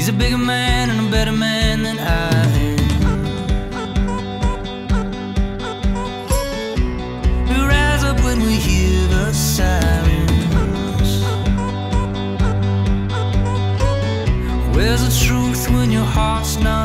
He's a bigger man and a better man than I am. We rise up when we hear the sirens. Where's the truth when your heart's not